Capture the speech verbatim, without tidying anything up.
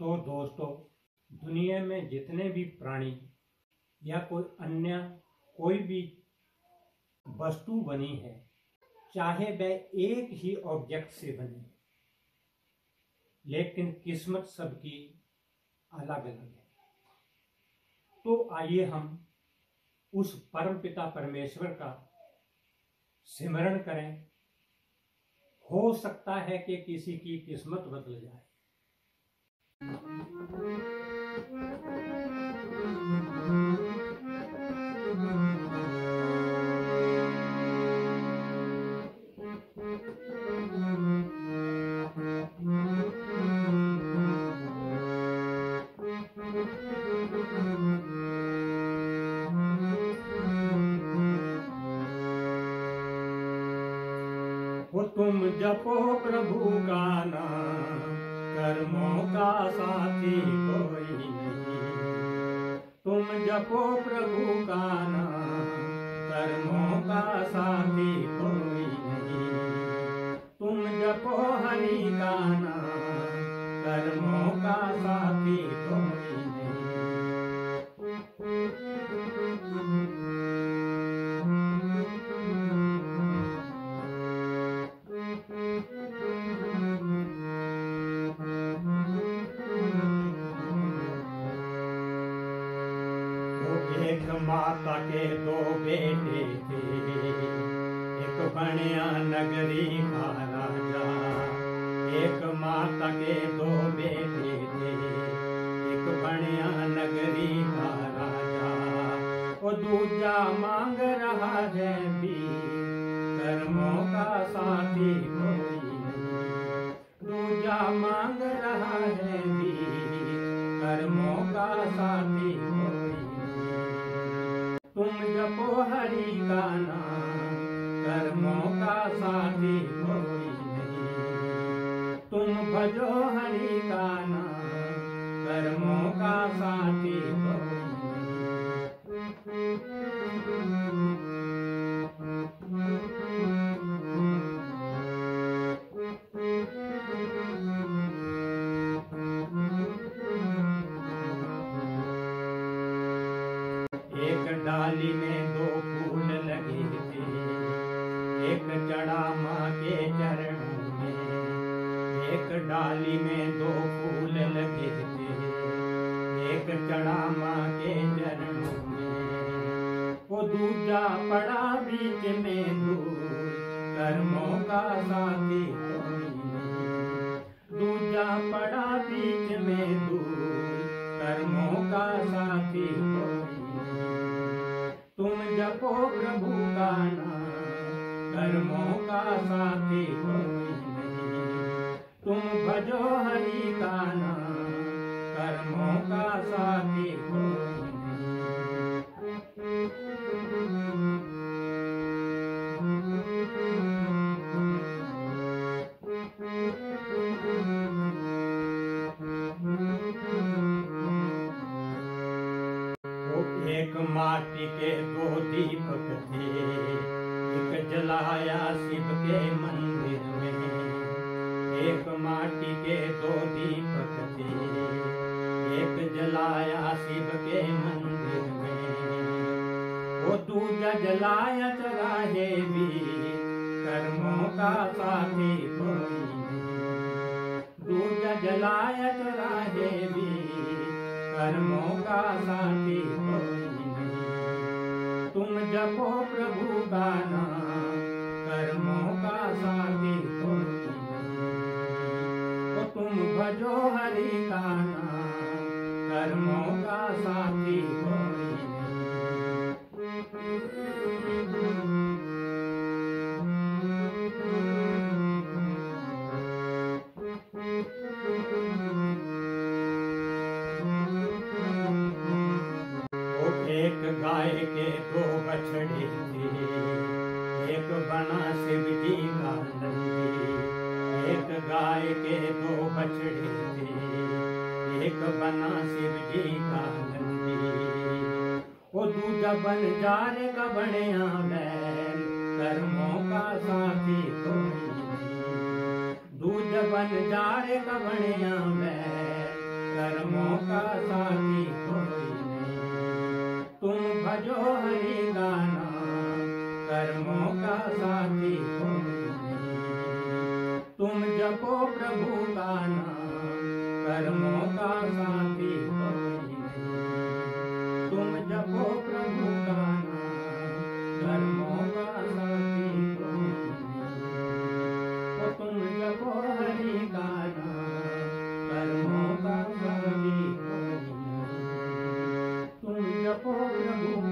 तो दोस्तों, दुनिया में जितने भी प्राणी या कोई अन्य कोई भी वस्तु बनी है, चाहे वह एक ही ऑब्जेक्ट से बनी, लेकिन किस्मत सबकी अलग अलग है। तो आइए हम उस परमपिता परमेश्वर का स्मरण करें। हो सकता है कि किसी की किस्मत बदल जाए। वो तुम जपो प्रभु का नाम, कर्मों का साथी कोई नहीं। तुम जपो प्रभु का नाम, कर्मों का साथी कोई नहीं। तुम जपो हरि का नाम, कर्मों का साथी कोई नहीं। माता के दो बेटे थे, एक बनिया नगरी का राजा। एक माता के दो बेटे थे, एक बनिया नगरी का राजा। वो दूजा मांग रहा है भी, कर्मों का साथी कोई नहीं। दूजा मांग रहा है भी, कर्मों का साथी कोई। तुम जपो हरि का नाम, कर्मों का साथी कोई नहीं। तुम भजो हरि का नाम, कर्मों का साथी कोई डाली में दो फूल लगे थे, एक चढ़ा माँ के चरणों में। एक डाली में दो फूल लगे थे, एक चढ़ा माँ के चरणों में। वो दूजा पड़ा बीच में दूर, कर्मों का साथी कोई नहीं। दूजा पड़ा बीच में दूर, कर्मों का साथी कोई। तुम जपो प्रभु का नाम, कर्मों का साथी कोई नहीं। तुम भजो हरि का नाम, कर्मों का साथी कोई माटी के दो दीपक थे, एक जलाया शिव के मंदिर में। एक माटी के दो दीपक थे, एक जलाया शिव के मंदिर में। वो दूजा जलाया चराहे भी, कर्मों का साथी कोई नहीं। दूजा जलाया चराहे भी, कर्मों का साथी कोई। तुम जपो प्रभु का नाम, कर्मों का साथी कोई नहीं। तो तुम भजो हरि का नाम, कर्मों का साथी कोई नहीं। गाय के दो बछड़े थे, एक बना शिवजी का नंदी। एक गाय के दो बछड़े थे, एक बना शिवजी का नंदी। वो दूजा बनजार का बनिया बैल, कर्मों का साथी कोई नहीं। दूजा बनजार का बनिया बैल, तुम जपो प्रभु का नाम, कर्मों का साथी कोई नहीं। तुम जपो प्रभु का नाम, कर्मों का साथी कोई नहीं। तो तुम जपो हरि का नाम, कर्मों का साथी कोई नहीं। तुम जपो प्रभु